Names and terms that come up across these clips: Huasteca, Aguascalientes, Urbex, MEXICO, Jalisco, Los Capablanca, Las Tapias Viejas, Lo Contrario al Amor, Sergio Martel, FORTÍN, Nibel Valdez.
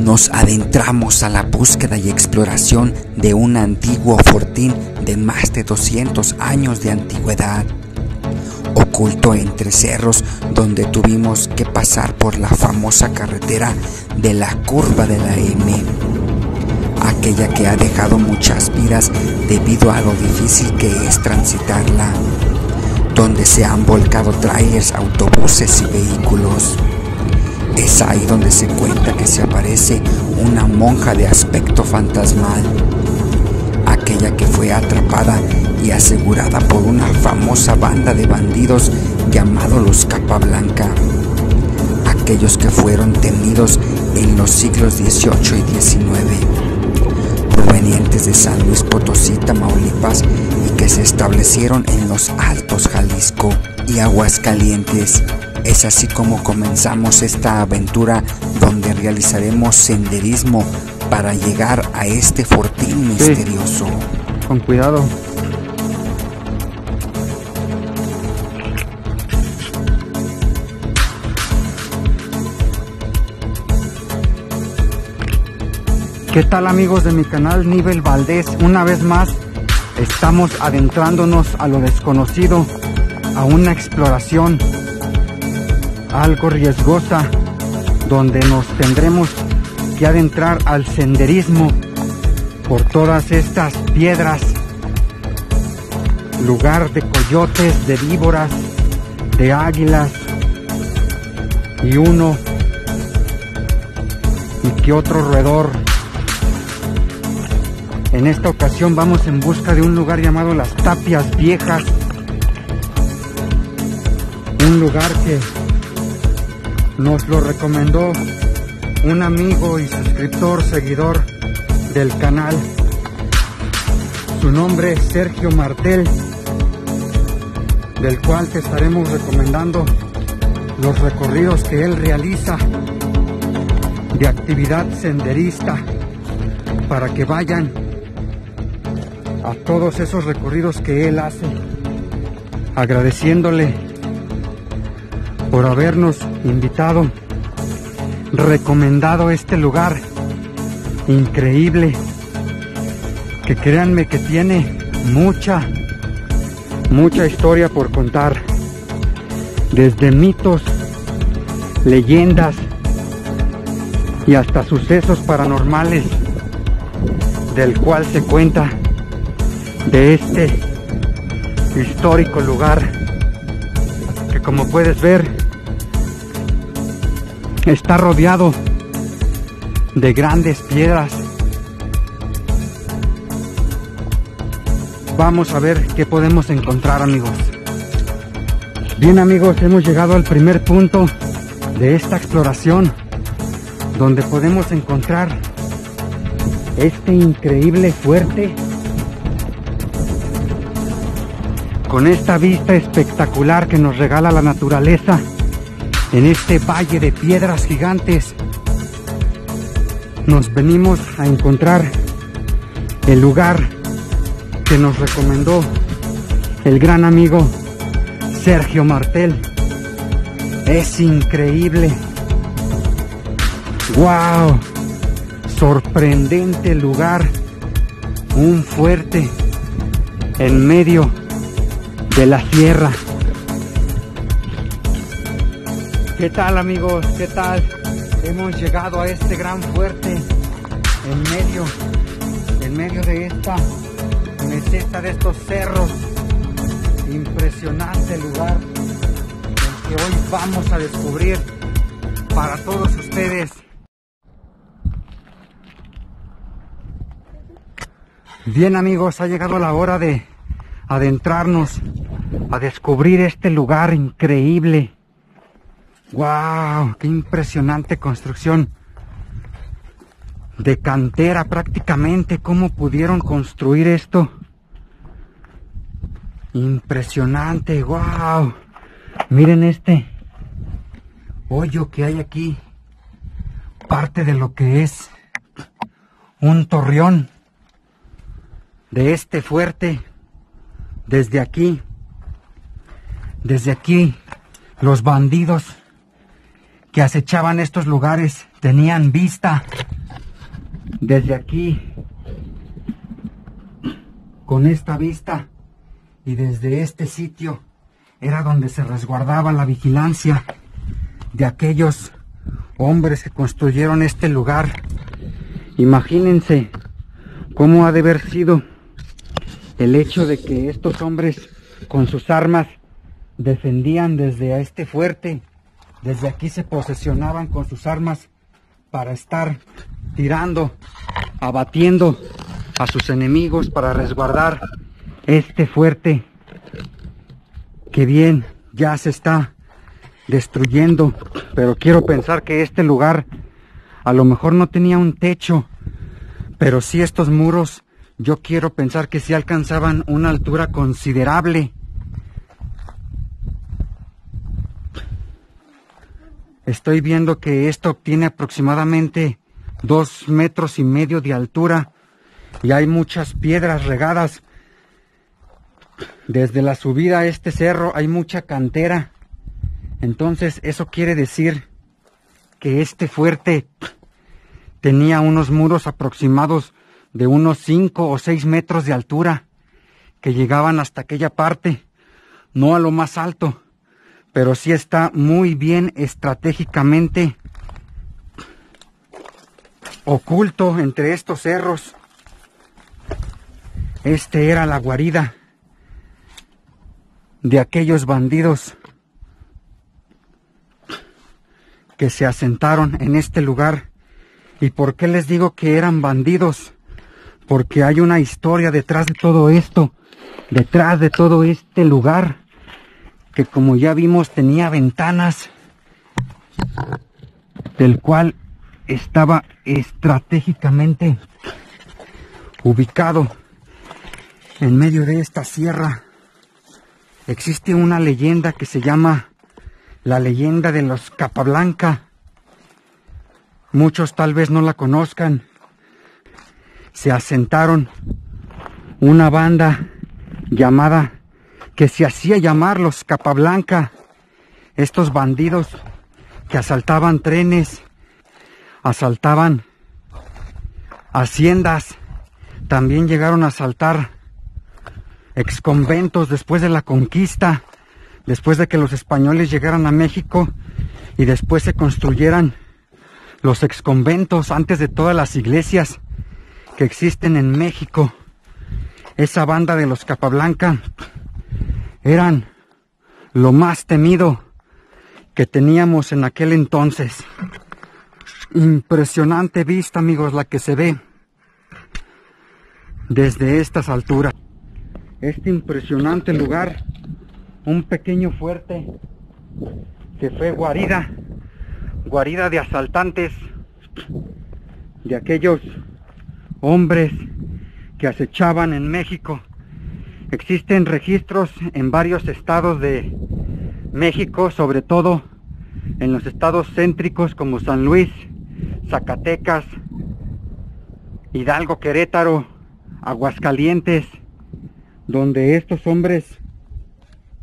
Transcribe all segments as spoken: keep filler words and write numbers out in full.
nos adentramos a la búsqueda y exploración de un antiguo fortín de más de doscientos años de antigüedad, oculto entre cerros, donde tuvimos que pasar por la famosa carretera de la curva de la M, aquella que ha dejado muchas vidas debido a lo difícil que es transitarla, donde se han volcado trailers, autobuses y vehículos. Es ahí donde se cuenta que se aparece una monja de aspecto fantasmal, aquella que fue atrapada y asegurada por una famosa banda de bandidos llamado Los Capablanca, aquellos que fueron temidos en los siglos dieciocho y diecinueve, provenientes de San Luis Potosí, Tamaulipas, y que se establecieron en los Altos Jalisco y Aguascalientes. Es así como comenzamos esta aventura, donde realizaremos senderismo para llegar a este fortín misterioso. Sí, con cuidado. ¿Qué tal, amigos de mi canal Nibel Valdez? Una vez más estamos adentrándonos a lo desconocido, a una exploración algo riesgosa, donde nos tendremos que adentrar al senderismo por todas estas piedras, lugar de coyotes, de víboras, de águilas y uno y que otro roedor. En esta ocasión vamos en busca de un lugar llamado Las Tapias Viejas, un lugar que nos lo recomendó un amigo y suscriptor, seguidor del canal. Su nombre es Sergio Martel, del cual te estaremos recomendando los recorridos que él realiza de actividad senderista, para que vayan a todos esos recorridos que él hace, agradeciéndole por habernos invitado, recomendado este lugar increíble, que créanme que tiene mucha, mucha historia por contar, desde mitos, leyendas y hasta sucesos paranormales, del cual se cuenta de este histórico lugar, que como puedes ver, está rodeado de grandes piedras. Vamos a ver qué podemos encontrar, amigos. Bien, amigos, hemos llegado al primer punto de esta exploración, donde podemos encontrar este increíble fuerte con esta vista espectacular que nos regala la naturaleza en este valle de piedras gigantes. Nos venimos a encontrar el lugar que nos recomendó el gran amigo Sergio Martel. Es increíble. ¡Wow! Sorprendente lugar. Un fuerte en medio de la sierra. ¿Qué tal, amigos? ¿Qué tal? Hemos llegado a este gran fuerte en medio, en medio de esta meseta, de estos cerros. Impresionante lugar el que hoy vamos a descubrir para todos ustedes. Bien, amigos, ha llegado la hora de adentrarnos a descubrir este lugar increíble. ¡Wow! ¡Qué impresionante construcción! De cantera prácticamente. ¿Cómo pudieron construir esto? Impresionante. ¡Wow! Miren este hoyo que hay aquí. Parte de lo que es un torreón de este fuerte. Desde aquí. Desde aquí los bandidos que acechaban estos lugares tenían vista desde aquí, con esta vista, y desde este sitio era donde se resguardaba la vigilancia de aquellos hombres que construyeron este lugar. Imagínense cómo ha de haber sido el hecho de que estos hombres con sus armas defendían desde este fuerte. Desde aquí se posesionaban con sus armas para estar tirando, abatiendo a sus enemigos, para resguardar este fuerte que bien ya se está destruyendo. Pero quiero pensar que este lugar a lo mejor no tenía un techo, pero sí estos muros, yo quiero pensar que sí alcanzaban una altura considerable. Estoy viendo que esto tiene aproximadamente dos metros y medio de altura y hay muchas piedras regadas. Desde la subida a este cerro hay mucha cantera. Entonces eso quiere decir que este fuerte tenía unos muros aproximados de unos cinco o seis metros de altura que llegaban hasta aquella parte, no a lo más alto, pero sí está muy bien estratégicamente oculto entre estos cerros. Este era la guarida de aquellos bandidos que se asentaron en este lugar. ¿Y por qué les digo que eran bandidos? Porque hay una historia detrás de todo esto, detrás de todo este lugar, que como ya vimos tenía ventanas, del cual estaba estratégicamente ubicado en medio de esta sierra. Existe una leyenda que se llama la leyenda de los Capablanca. Muchos tal vez no la conozcan. Se asentaron una banda llamada, que se hacía llamar los Capablanca. Estos bandidos que asaltaban trenes, asaltaban haciendas, también llegaron a asaltar exconventos después de la conquista, después de que los españoles llegaran a México y después se construyeran los exconventos antes de todas las iglesias que existen en México. Esa banda de los Capablanca eran lo más temido que teníamos en aquel entonces. Impresionante vista, amigos, la que se ve desde estas alturas. Este impresionante lugar, un pequeño fuerte que fue guarida, guarida de asaltantes, de aquellos hombres que acechaban en México. Existen registros en varios estados de México, sobre todo en los estados céntricos como San Luis, Zacatecas, Hidalgo, Querétaro, Aguascalientes, donde estos hombres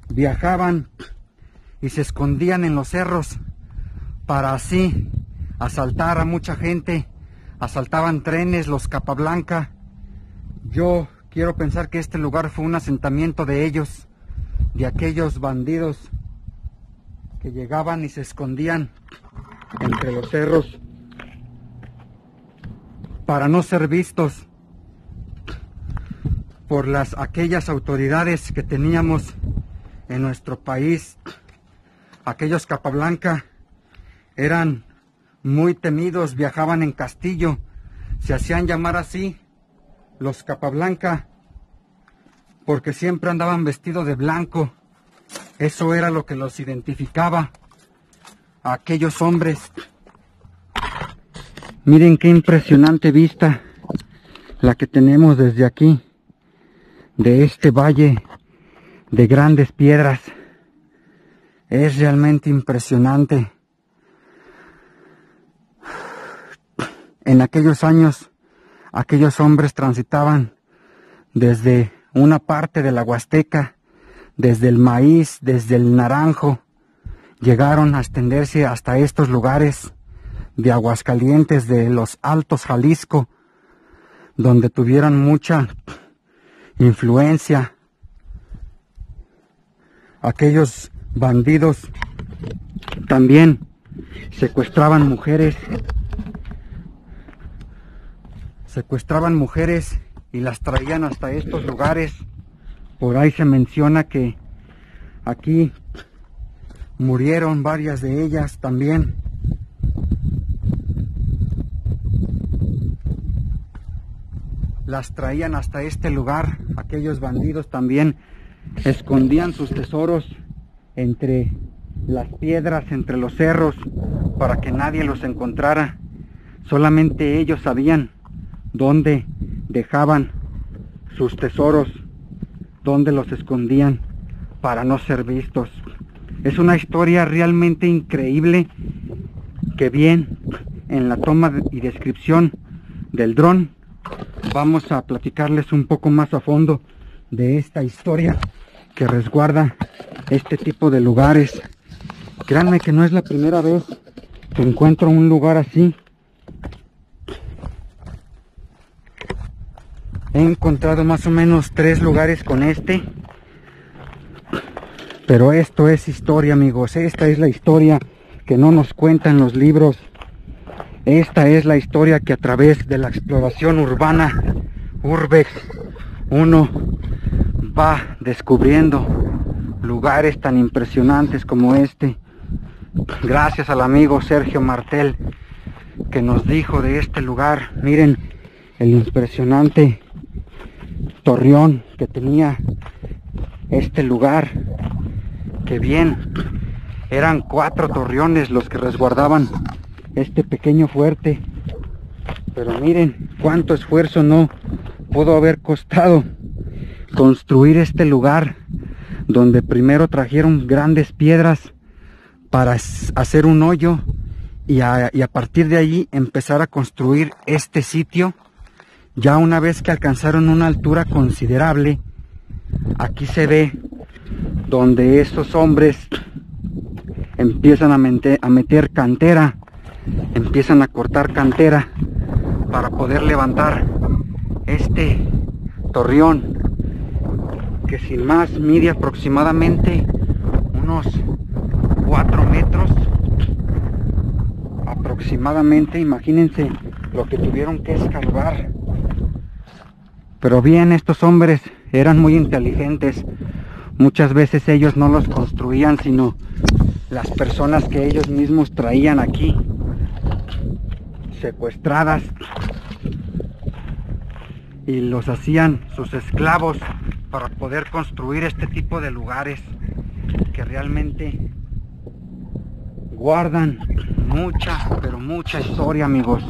viajaban y se escondían en los cerros para así asaltar a mucha gente. Asaltaban trenes los Capablanca. Yo quiero pensar que este lugar fue un asentamiento de ellos, de aquellos bandidos que llegaban y se escondían entre los cerros para no ser vistos por las aquellas autoridades que teníamos en nuestro país. Aquellos Capablanca eran muy temidos, viajaban en castillo, se hacían llamar así los Capablanca porque siempre andaban vestidos de blanco. Eso era lo que los identificaba a aquellos hombres. Miren qué impresionante vista la que tenemos desde aquí, de este valle de grandes piedras. Es realmente impresionante. En aquellos años, aquellos hombres transitaban desde una parte de la Huasteca, desde el maíz, desde el naranjo, llegaron a extenderse hasta estos lugares de Aguascalientes, de los Altos Jalisco, donde tuvieron mucha influencia aquellos bandidos. También secuestraban mujeres, secuestraban mujeres y las traían hasta estos lugares. Por ahí se menciona que aquí murieron varias de ellas también. Las traían hasta este lugar. Aquellos bandidos también escondían sus tesoros entre las piedras, entre los cerros, para que nadie los encontrara. Solamente ellos sabían dónde dejaban sus tesoros, dónde los escondían para no ser vistos. Es una historia realmente increíble que bien en la toma y descripción del dron vamos a platicarles un poco más a fondo de esta historia que resguarda este tipo de lugares. Créanme que no es la primera vez que encuentro un lugar así. He encontrado más o menos tres lugares con este. Pero esto es historia, amigos. Esta es la historia que no nos cuentan los libros. Esta es la historia que a través de la exploración urbana, Urbex, uno va descubriendo lugares tan impresionantes como este. Gracias al amigo Sergio Martel que nos dijo de este lugar. Miren el impresionante torreón que tenía este lugar, que bien eran cuatro torreones los que resguardaban este pequeño fuerte, pero miren cuánto esfuerzo no pudo haber costado construir este lugar, donde primero trajeron grandes piedras para hacer un hoyo y a, y a partir de allí empezar a construir este sitio. Ya una vez que alcanzaron una altura considerable, aquí se ve donde estos hombres empiezan a meter, a meter cantera, empiezan a cortar cantera para poder levantar este torreón, que sin más mide aproximadamente unos cuatro metros aproximadamente. Imagínense lo que tuvieron que escarbar. Pero bien, estos hombres eran muy inteligentes. Muchas veces ellos no los construían, sino las personas que ellos mismos traían aquí secuestradas, y los hacían sus esclavos para poder construir este tipo de lugares que realmente guardan mucha, pero mucha historia, amigos.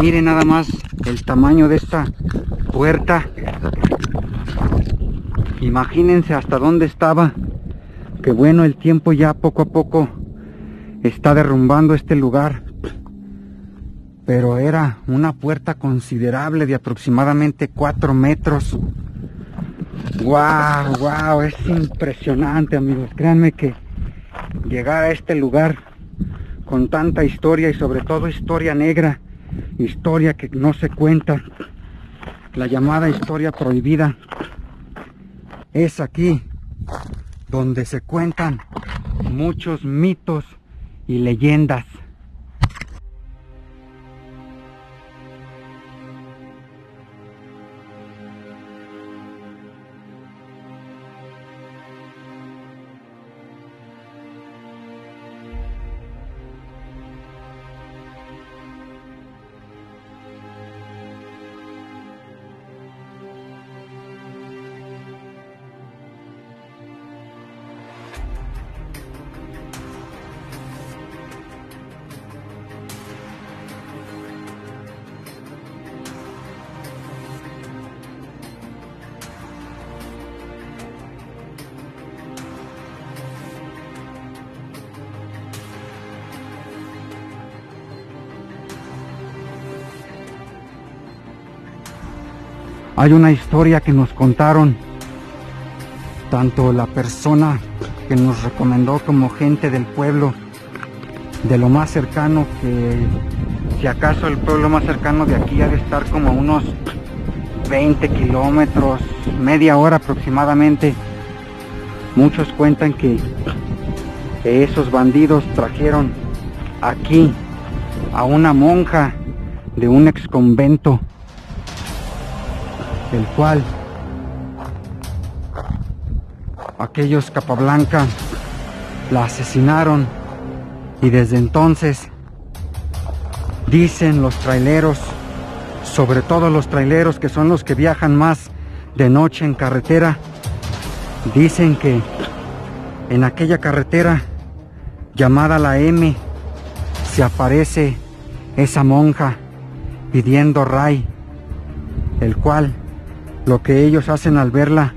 Miren nada más el tamaño de esta puerta. Imagínense hasta dónde estaba. Que bueno, el tiempo ya poco a poco está derrumbando este lugar, pero era una puerta considerable de aproximadamente cuatro metros. Wow, wow, es impresionante, amigos. Créanme que llegar a este lugar con tanta historia, y sobre todo historia negra, historia que no se cuenta, la llamada historia prohibida, es aquí donde se cuentan muchos mitos y leyendas. Hay una historia que nos contaron tanto la persona que nos recomendó como gente del pueblo, de lo más cercano, que si acaso el pueblo más cercano de aquí ha de estar como unos veinte kilómetros, media hora aproximadamente. Muchos cuentan que esos bandidos trajeron aquí a una monja de un ex convento, el cual aquellos Capablanca la asesinaron, y desde entonces dicen los traileros, sobre todo los traileros que son los que viajan más de noche en carretera, dicen que en aquella carretera llamada la M se aparece esa monja pidiendo ray, el cual lo que ellos hacen al verla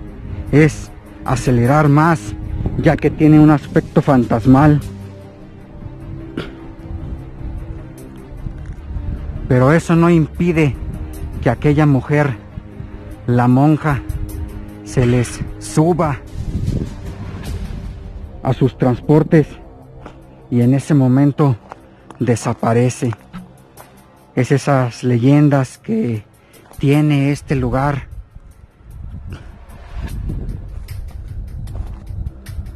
es acelerar más, ya que tiene un aspecto fantasmal. Pero eso no impide que aquella mujer, la monja, se les suba a sus transportes y en ese momento desaparece. Es esas leyendas que tiene este lugar.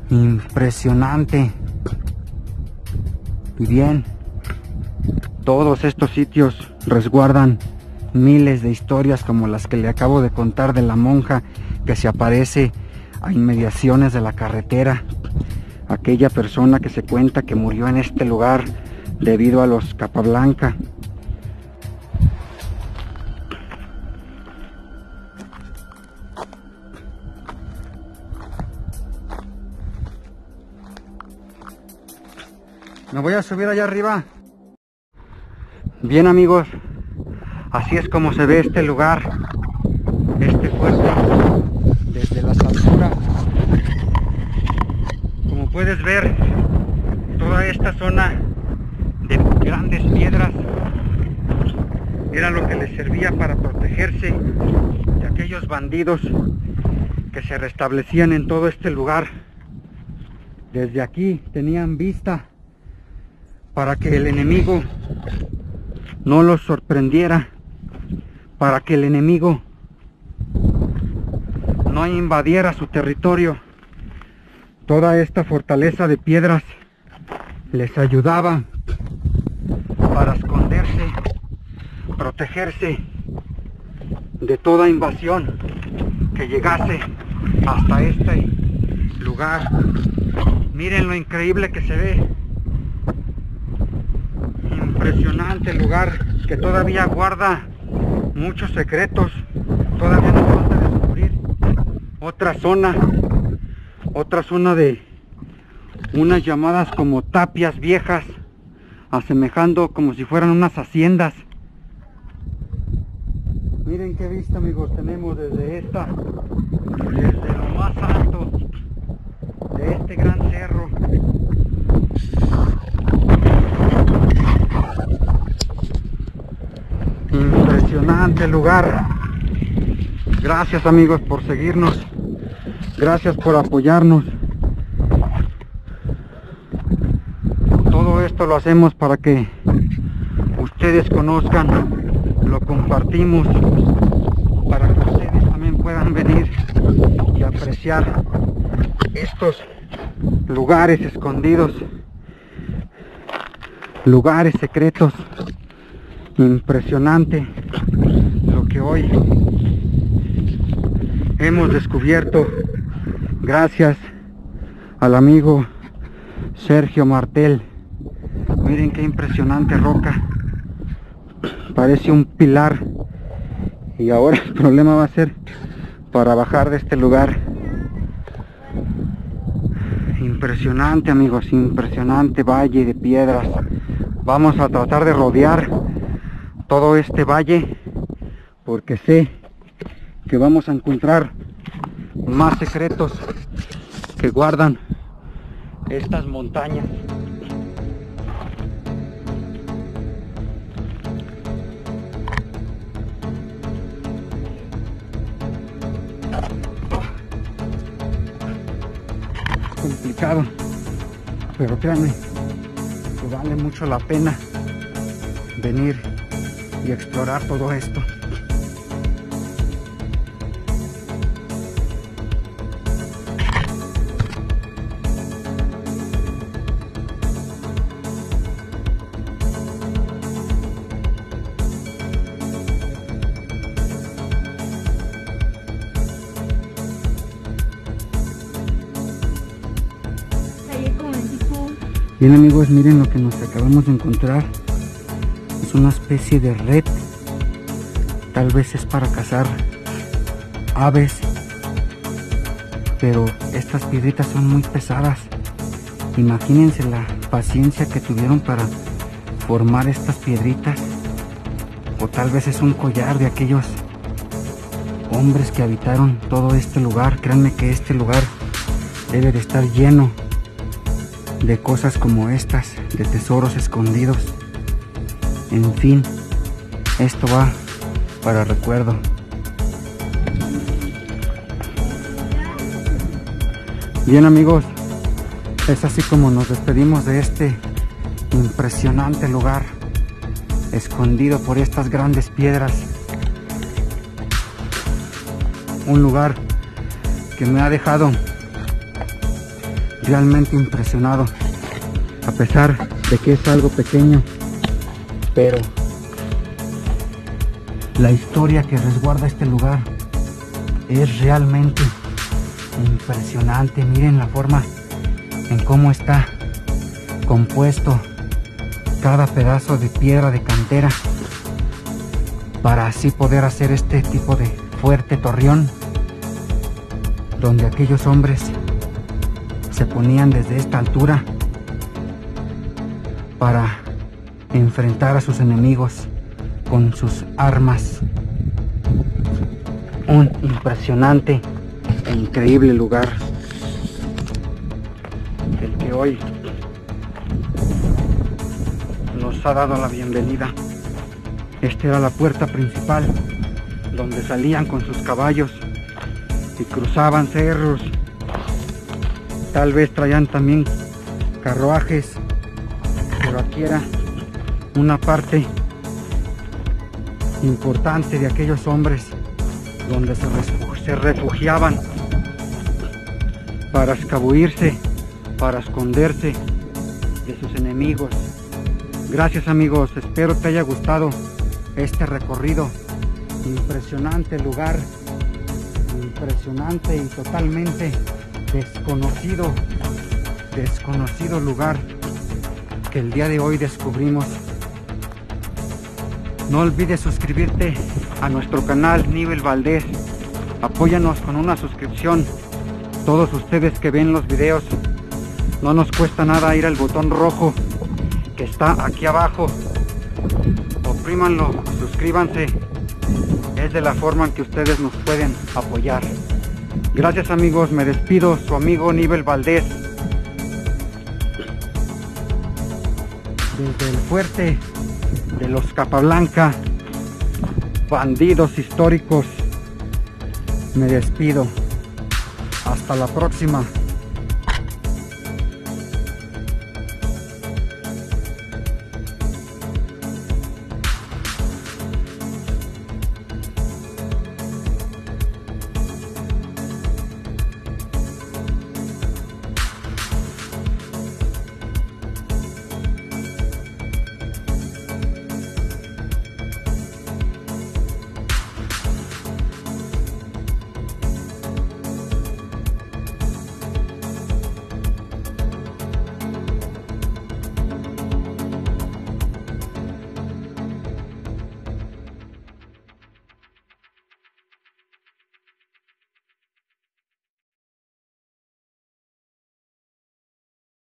Impresionante. Y bien, todos estos sitios resguardan miles de historias como las que le acabo de contar de la monja que se aparece a inmediaciones de la carretera. Aquella persona que se cuenta que murió en este lugar debido a los Capablanca. Me voy a subir allá arriba. Bien, amigos, así es como se ve este lugar, este fuerte, desde las alturas. Como puedes ver, toda esta zona de grandes piedras era lo que les servía para protegerse de aquellos bandidos que se restablecían en todo este lugar. Desde aquí tenían vista para que el enemigo no los sorprendiera, para que el enemigo no invadiera su territorio. Toda esta fortaleza de piedras les ayudaba para esconderse, protegerse de toda invasión que llegase hasta este lugar. Miren lo increíble que se ve. Impresionante lugar que todavía guarda muchos secretos, todavía nos falta descubrir otra zona, otra zona de unas llamadas como tapias viejas, asemejando como si fueran unas haciendas. Miren qué vista, amigos, tenemos desde esta, desde lo más alto de este gran cerro. Impresionante lugar. Gracias, amigos, por seguirnos. Gracias por apoyarnos. Todo esto lo hacemos para que ustedes conozcan, lo compartimos, para que ustedes también puedan venir y apreciar estos lugares escondidos, lugares secretos. Impresionante lo que hoy hemos descubierto, gracias al amigo Sergio Martel. Miren qué impresionante roca, parece un pilar, y ahora el problema va a ser para bajar de este lugar. Impresionante, amigos, impresionante valle de piedras. Vamos a tratar de rodear todo este valle, porque sé que vamos a encontrar más secretos que guardan estas montañas. Es complicado, pero créanme que vale mucho la pena venir y explorar todo esto. Bien amigos, miren lo que nos acabamos de encontrar. Es una especie de red. Tal vez es para cazar aves, pero estas piedritas son muy pesadas. Imagínense la paciencia que tuvieron para formar estas piedritas. O tal vez es un collar de aquellos hombres que habitaron todo este lugar. Créanme que este lugar debe de estar lleno de cosas como estas, de tesoros escondidos. En fin, esto va para recuerdo. Bien amigos, es así como nos despedimos de este impresionante lugar, escondido por estas grandes piedras. Un lugar que me ha dejado realmente impresionado, a pesar de que es algo pequeño, pero la historia que resguarda este lugar es realmente impresionante. Miren la forma en cómo está compuesto cada pedazo de piedra de cantera para así poder hacer este tipo de fuerte torreón, donde aquellos hombres se ponían desde esta altura para enfrentar a sus enemigos con sus armas. Un impresionante e increíble lugar, el que hoy nos ha dado la bienvenida. Esta era la puerta principal donde salían con sus caballos y cruzaban cerros. Tal vez traían también carruajes, pero aquí era una parte importante de aquellos hombres donde se refugiaban para escabullirse, para esconderse de sus enemigos. Gracias amigos, espero te haya gustado este recorrido. Impresionante lugar, impresionante y totalmente desconocido, desconocido lugar que el día de hoy descubrimos. No olvides suscribirte a nuestro canal Nibel Valdez. Apóyanos con una suscripción. Todos ustedes que ven los videos, no nos cuesta nada ir al botón rojo que está aquí abajo. Oprímanlo, suscríbanse. Es de la forma en que ustedes nos pueden apoyar. Gracias amigos, me despido, su amigo Nibel Valdez, desde el fuerte de Los Capablanca, bandidos históricos. Me despido, hasta la próxima.